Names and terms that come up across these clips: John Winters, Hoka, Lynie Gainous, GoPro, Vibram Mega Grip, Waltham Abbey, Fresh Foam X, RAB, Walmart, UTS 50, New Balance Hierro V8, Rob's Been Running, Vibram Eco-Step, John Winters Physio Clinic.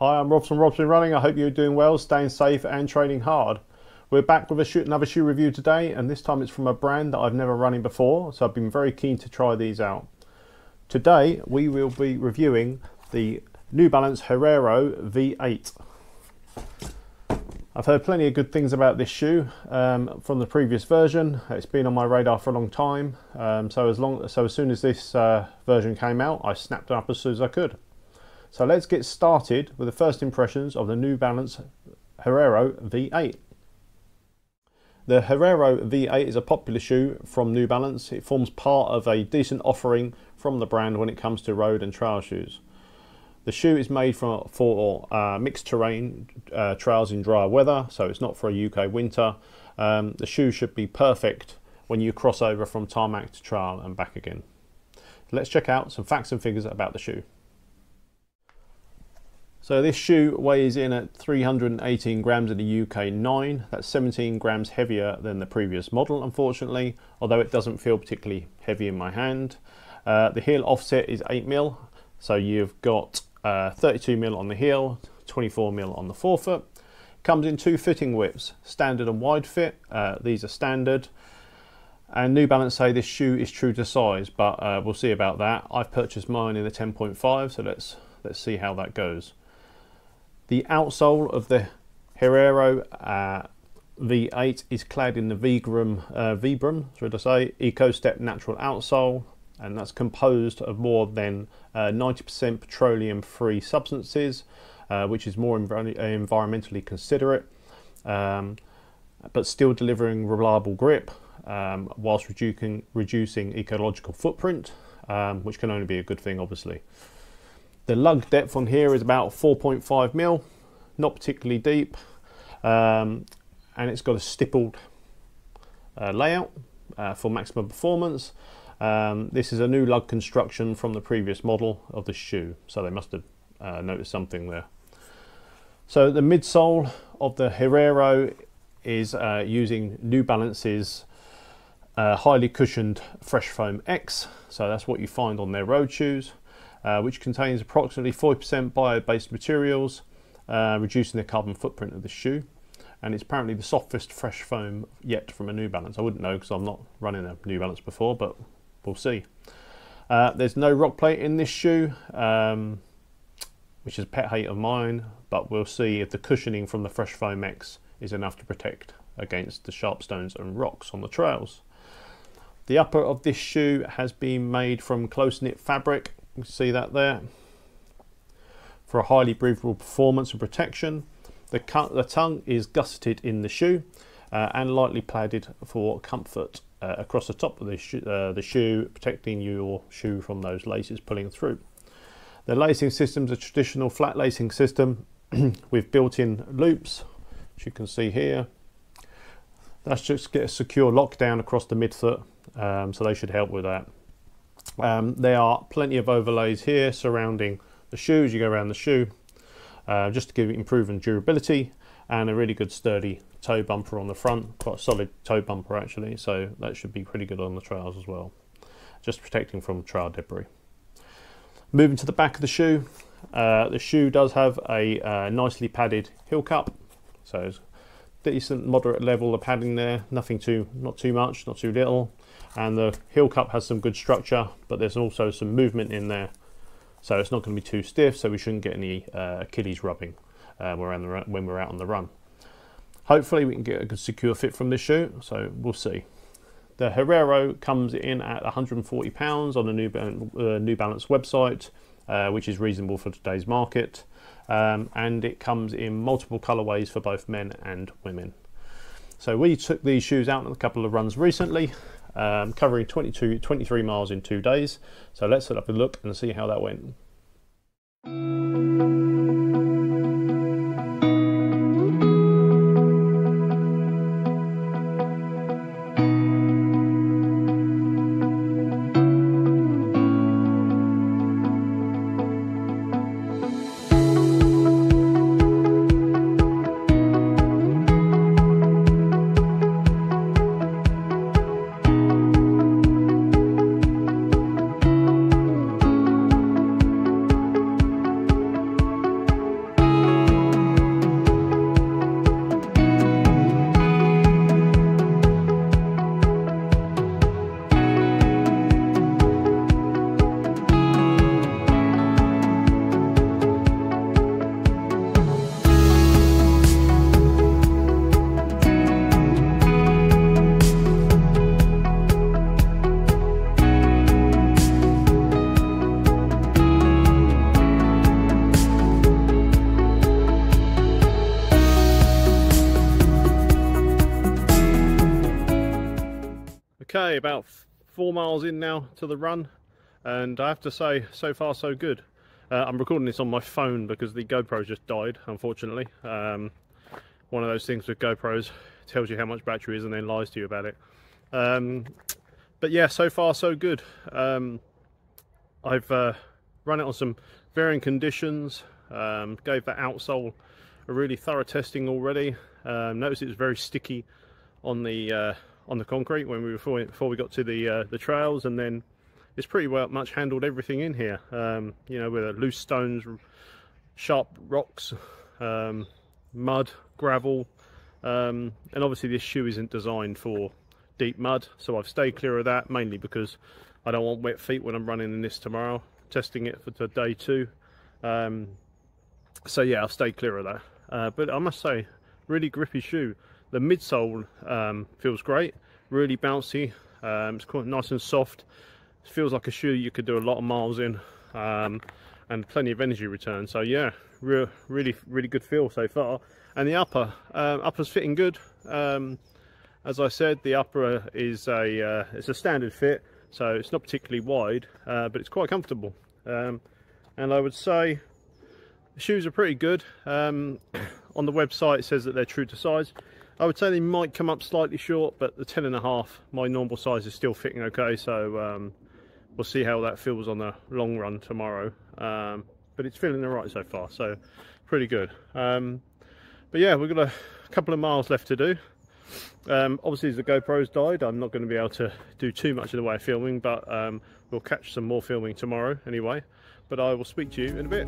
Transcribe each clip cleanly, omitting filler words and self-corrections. Hi, I'm Rob from Rob's Been Running. I hope you're doing well, staying safe and training hard. We're back with another shoe review today, and this time it's from a brand that I've never run in before, so I've been very keen to try these out. Today we will be reviewing the New Balance Hierro V8. I've heard plenty of good things about this shoe from the previous version. It's been on my radar for a long time, so as soon as this version came out, I snapped it up as soon as I could. So let's get started with the first impressions of the New Balance Hierro V8. The Hierro V8 is a popular shoe from New Balance. It forms part of a decent offering from the brand when it comes to road and trail shoes. The shoe is made for mixed terrain trails in dry weather, so it's not for a UK winter. The shoe should be perfect when you cross over from tarmac to trail and back again. Let's check out some facts and figures about the shoe. So this shoe weighs in at 318 grams in the UK 9. That's 17 grams heavier than the previous model, unfortunately, although it doesn't feel particularly heavy in my hand. The heel offset is 8mm, so you've got 32mm on the heel, 24mm on the forefoot. Comes in two fitting widths, standard and wide fit. These are standard. And New Balance say this shoe is true to size, but we'll see about that. I've purchased mine in the 10.5, so let's see how that goes. The outsole of the Hierro V8 is clad in the Vibram Eco-Step natural outsole, and that's composed of more than 90% petroleum-free substances, which is more environmentally considerate, but still delivering reliable grip whilst reducing ecological footprint, which can only be a good thing, obviously. The lug depth on here is about 4.5mm, not particularly deep, and it's got a stippled layout for maximum performance. This is a new lug construction from the previous model of the shoe, so they must have noticed something there. So the midsole of the Hierro is using New Balance's highly cushioned Fresh Foam X, so that's what you find on their road shoes. Which contains approximately 40% bio-based materials, reducing the carbon footprint of the shoe. And it's apparently the softest fresh foam yet from a New Balance. I wouldn't know because I'm not running a New Balance before, but we'll see. There's no rock plate in this shoe, which is a pet hate of mine, but we'll see if the cushioning from the Fresh Foam X is enough to protect against the sharp stones and rocks on the trails. The upper of this shoe has been made from close-knit fabric. You can see that there. For a highly breathable performance and protection, the tongue is gusseted in the shoe and lightly padded for comfort across the top of the shoe, protecting your shoe from those laces pulling through. The lacing system is a traditional flat lacing system with built-in loops, which you can see here. That's just get a secure lockdown across the midfoot, so they should help with that. There are plenty of overlays here surrounding the shoe as you go around the shoe, just to give it improved durability, and a really good sturdy toe bumper on the front, quite a solid toe bumper actually, so that should be pretty good on the trails as well, just protecting from trail debris. Moving to the back of the shoe does have a nicely padded heel cup, so it's decent moderate level of padding there, not too much, not too little. And the heel cup has some good structure, but there's also some movement in there, so it's not going to be too stiff, so we shouldn't get any Achilles rubbing when we're out on the run. Hopefully we can get a good secure fit from this shoe, so we'll see. The Hierro comes in at £140 on the New Balance website, which is reasonable for today's market, and it comes in multiple colorways for both men and women. So we took these shoes out on a couple of runs recently, covering 23 miles in 2 days. So let's have a look and see how that went. Okay, about 4 miles in now to the run, and I have to say, so far so good. I'm recording this on my phone because the GoPro just died, unfortunately. One of those things with GoPros, tells you how much battery is and then lies to you about it. But yeah, so far so good. I've run it on some varying conditions, gave that outsole a really thorough testing already. Noticed it was very sticky on the concrete when we before we got to the trails, and then it's pretty well much handled everything in here, you know, with loose stones, sharp rocks, mud, gravel, and obviously this shoe isn't designed for deep mud, so I've stayed clear of that, mainly because I don't want wet feet when I'm running in this tomorrow. Testing it for day two, so yeah, I've stayed clear of that. But I must say, really grippy shoe. The midsole feels great, really bouncy. It's quite nice and soft. Feels like a shoe you could do a lot of miles in, and plenty of energy return. So yeah, really good feel so far. And the upper, upper's fitting good. As I said, the upper is it's a standard fit, so it's not particularly wide, but it's quite comfortable. And I would say the shoes are pretty good. On the website it says that they're true to size. I would say they might come up slightly short, but the 10.5, my normal size, is still fitting okay. So we'll see how that feels on the long run tomorrow, but it's feeling all right so far, so pretty good. But yeah, we've got a couple of miles left to do. Obviously, as the GoPro's died, I'm not going to be able to do too much in the way of filming, but we'll catch some more filming tomorrow anyway. But I will speak to you in a bit.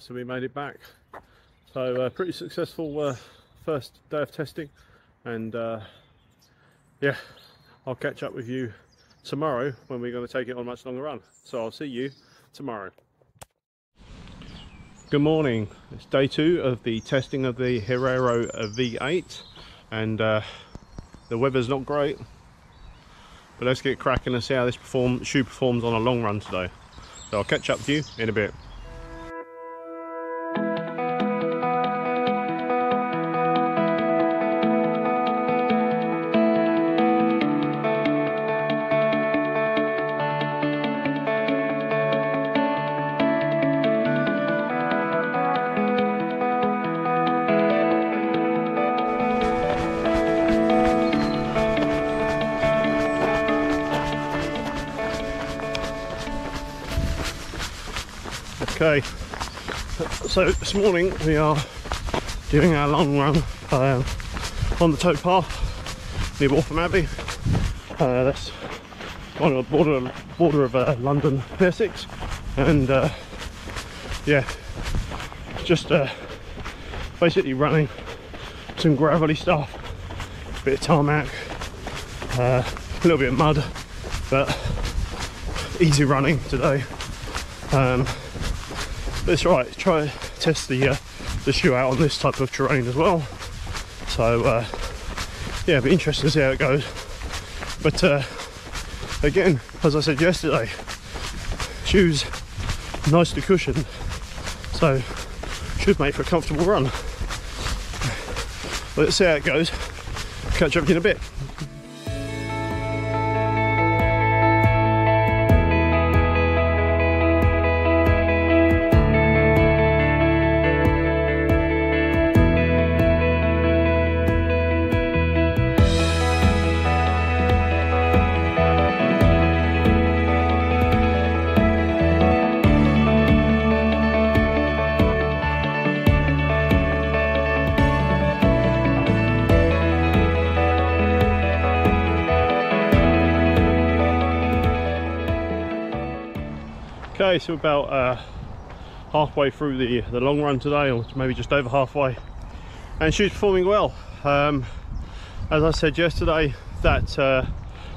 So we made it back, so pretty successful first day of testing, and yeah, I'll catch up with you tomorrow when we're going to take it on a much longer run, so I'll see you tomorrow. Good morning, it's day two of the testing of the Hierro V8, and the weather's not great, but let's get cracking and see how this shoe performs on a long run today, so I'll catch up with you in a bit. Okay, so this morning we are doing our long run on the towpath near Waltham Abbey. That's on the border of London and Essex, and yeah, just basically running some gravelly stuff, a bit of tarmac, a little bit of mud, but easy running today. That's right, try and test the shoe out on this type of terrain as well. So yeah, it'll be interesting to see how it goes. But again, as I said yesterday, shoes nicely cushioned, so should make for a comfortable run. Let's see how it goes. Catch up in a bit. Okay, so about halfway through the long run today, or maybe just over halfway, and she's performing well. As I said yesterday, that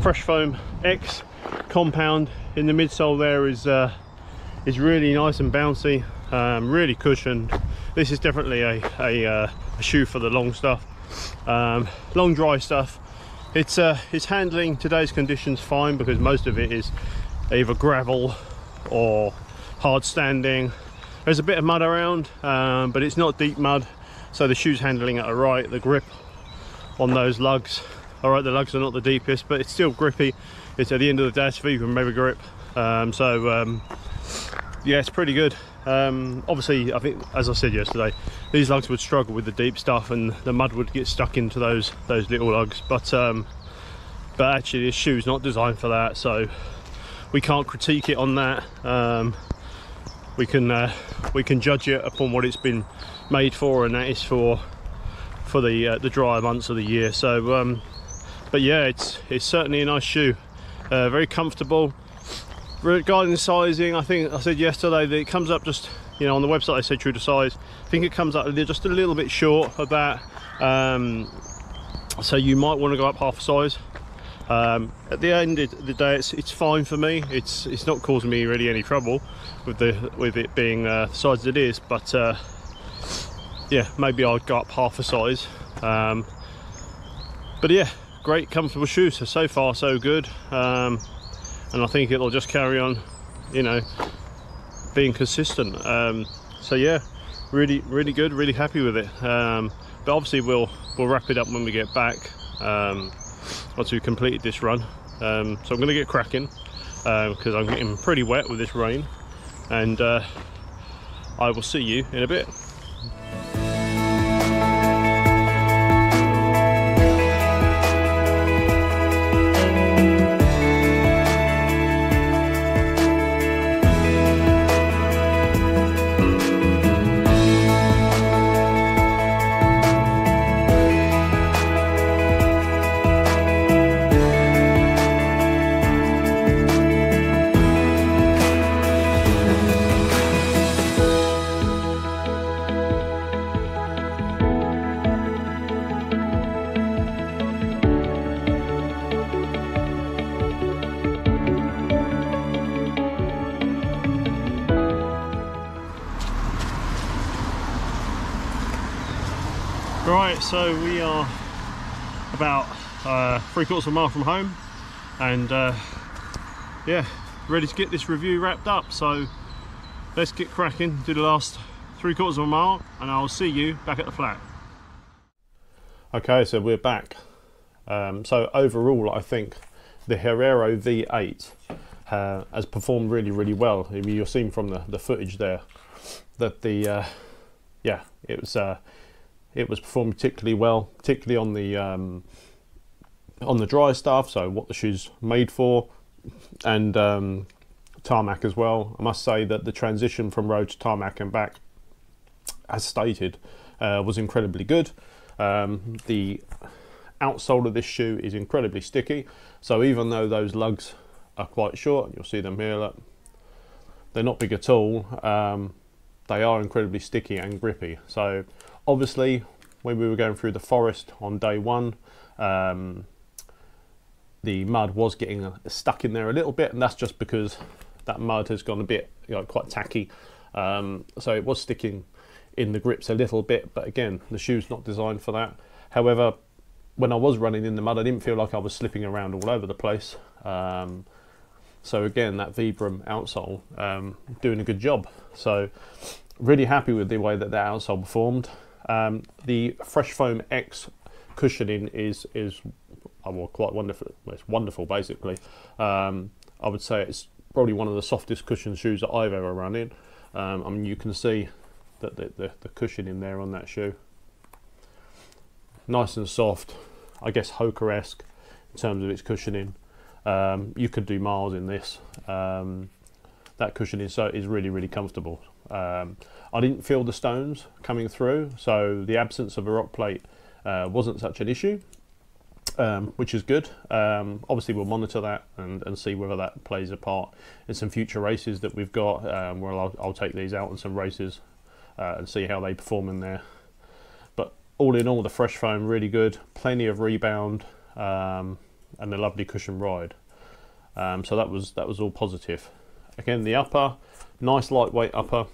Fresh Foam X compound in the midsole there is really nice and bouncy, really cushioned. This is definitely a shoe for the long stuff, long dry stuff. It's handling today's conditions fine because most of it is either gravel or hard standing. There's a bit of mud around, but it's not deep mud, so the shoe's handling it all right. The grip on those lugs, all right, the lugs are not the deepest, but it's still grippy. It's at the end of the day, it's Vibram Mega Grip. Yeah, it's pretty good. Obviously, I think, as I said yesterday, these lugs would struggle with the deep stuff and the mud would get stuck into those little lugs, but actually this shoe's not designed for that, so we can't critique it on that. We can judge it upon what it's been made for, and that is for the drier months of the year. So but yeah, it's certainly a nice shoe, very comfortable. Regarding sizing, I think I said yesterday that it comes up just, you know, on the website they said true to size. I think it comes up just a little bit short of that, so you might want to go up half a size. At the end of the day, it's fine for me. It's not causing me really any trouble with it being the size it is, but yeah, maybe I'll go up half a size. But yeah, great comfortable shoe, so far so good. And I think it'll just carry on, you know, being consistent. So yeah, really good, really happy with it. But obviously we'll wrap it up when we get back, once we've completed this run. So I'm gonna get cracking, because I'm getting pretty wet with this rain, and I will see you in a bit. Right, so we are about 3/4 of a mile from home, and yeah, ready to get this review wrapped up. So let's get cracking, do the last 3/4 of a mile, and I'll see you back at the flat. Okay, so we're back. So overall, I think the Hierro V8 has performed really well. I mean, you've seen from the footage there that the yeah, it was performed particularly well, particularly on the dry stuff, so what the shoe's made for, and tarmac as well. I must say that the transition from road to tarmac and back, as stated, was incredibly good. The outsole of this shoe is incredibly sticky, so even though those lugs are quite short, you'll see them here, look, they're not big at all. They are incredibly sticky and grippy. So obviously, when we were going through the forest on day one, the mud was getting stuck in there a little bit, and that's just because that mud has gone a bit, you know, quite tacky. So it was sticking in the grips a little bit, but again, the shoe's not designed for that. However, when I was running in the mud, I didn't feel like I was slipping around all over the place. So again, that Vibram outsole doing a good job. So really happy with the way that that outsole performed. The Fresh Foam X cushioning is well, quite wonderful. It's wonderful, basically. I would say it's probably one of the softest cushioned shoes that I've ever run in. I mean, you can see that the cushioning there on that shoe, nice and soft. I guess Hoka-esque in terms of its cushioning. You could do miles in this. That cushioning is really comfortable. I didn't feel the stones coming through, so the absence of a rock plate wasn't such an issue, which is good. Obviously we'll monitor that and see whether that plays a part in some future races that we've got, where I'll take these out in some races and see how they perform in there. But all in all, the Fresh Foam really good, plenty of rebound, and a lovely cushion ride. So that was all positive. Again, the upper, nice lightweight upper,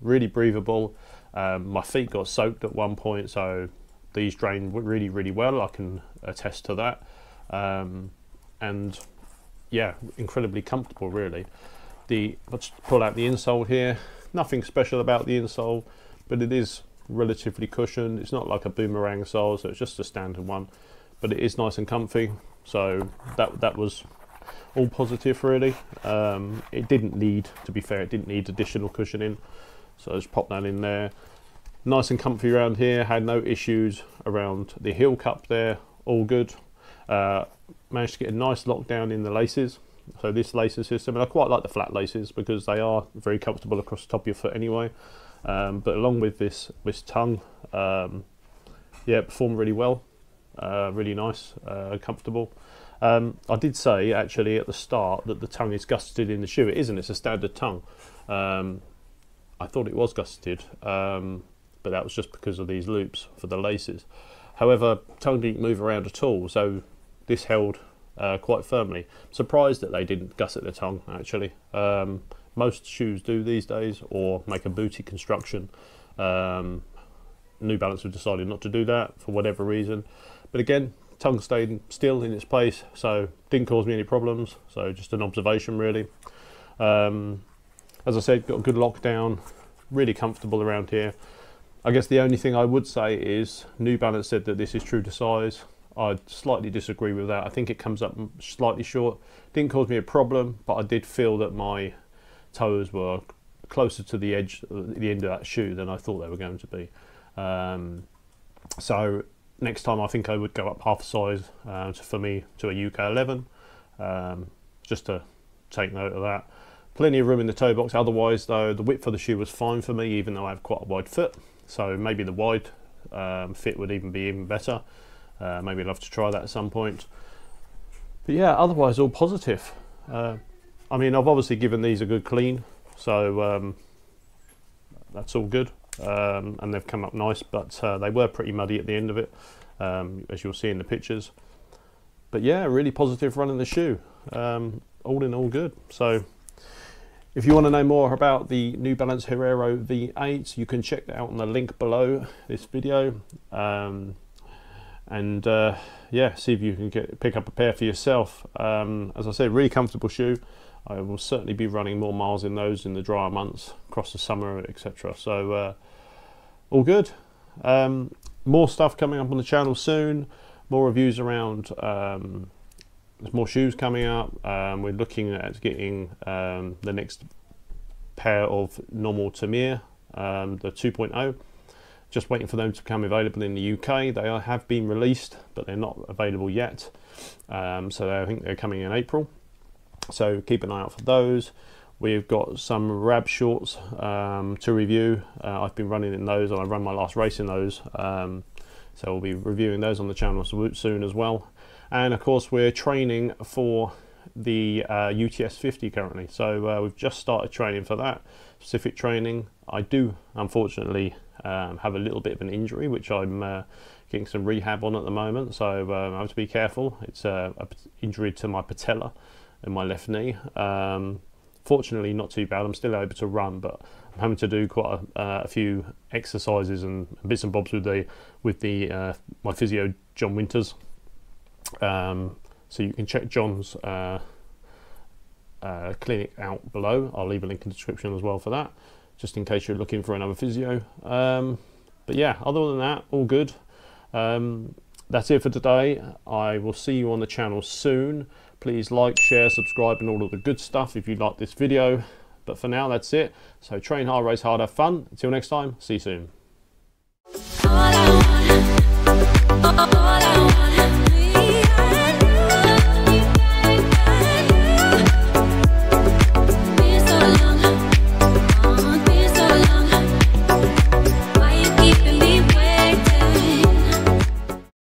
really breathable. My feet got soaked at one point, so these drain really, really well. I can attest to that. And yeah, incredibly comfortable, really. Let's pull out the insole here. Nothing special about the insole, but it is relatively cushioned. It's not like a boomerang sole, so it's just a standard one, but it is nice and comfy. So that was all positive, really. It didn't need, to be fair, it didn't need additional cushioning. So just pop that in there. Nice and comfy around here. Had no issues around the heel cup there. All good. Managed to get a nice lockdown in the laces. So this lacing system, and I quite like the flat laces because they are very comfortable across the top of your foot anyway. But along with this tongue, yeah, performed really well. Really nice, comfortable. I did say actually at the start that the tongue is gusseted in the shoe. It isn't, it's a standard tongue. I thought it was gusseted, but that was just because of these loops for the laces. However, tongue didn't move around at all, so this held quite firmly. Surprised that they didn't gusset the tongue, actually. Most shoes do these days, or make a booty construction. New Balance have decided not to do that for whatever reason. But again, tongue stayed still in its place, so didn't cause me any problems. So just an observation, really. As I said, got a good lockdown, really comfortable around here. I guess the only thing I would say is New Balance said that this is true to size. I slightly disagree with that. I think it comes up slightly short. Didn't cause me a problem, but I did feel that my toes were closer to the edge, the end of that shoe, than I thought they were going to be. So next time I think I would go up half a size for me to a UK 11, just to take note of that. Plenty of room in the toe box. Otherwise though, the width of the shoe was fine for me, even though I have quite a wide foot. So maybe the wide fit would even be better. Maybe I'd love to try that at some point. But yeah, otherwise all positive. I mean, I've obviously given these a good clean, so that's all good. And they've come up nice, but they were pretty muddy at the end of it, as you'll see in the pictures. But yeah, really positive running the shoe. All in all good. So if you want to know more about the New Balance Hierro V8, you can check that out on the link below this video. Yeah, see if you can pick up a pair for yourself. As I said, really comfortable shoe. I will certainly be running more miles in those in the drier months, across the summer, etc. So all good. More stuff coming up on the channel soon. More reviews around. There's more shoes coming up. We're looking at getting the next pair of normal Tamir, the 2.0. Just waiting for them to become available in the UK. They have been released, but they're not available yet. So I think they're coming in April. So keep an eye out for those. We've got some RAB shorts to review. I've been running in those, and I ran my last race in those. So we'll be reviewing those on the channel soon as well. And of course, we're training for the UTS 50 currently. So we've just started training for that specific training. I do, unfortunately, have a little bit of an injury, which I'm getting some rehab on at the moment. So I have to be careful. It's an injury to my patella in my left knee. Fortunately, not too bad. I'm still able to run, but I'm having to do quite a few exercises and bits and bobs with my physio, John Winters. So you can check John's clinic out below. I'll leave a link in the description as well for that, just in case you're looking for another physio. But yeah, other than that, all good. That's it for today. I will see you on the channel soon. Please like, share, subscribe, and all of the good stuff if you like this video. But for now, that's it. So train hard, race hard, have fun. Until next time, see you soon.